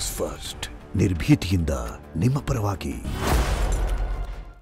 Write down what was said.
News first निर्भीतियिंदा निम्म परवागी।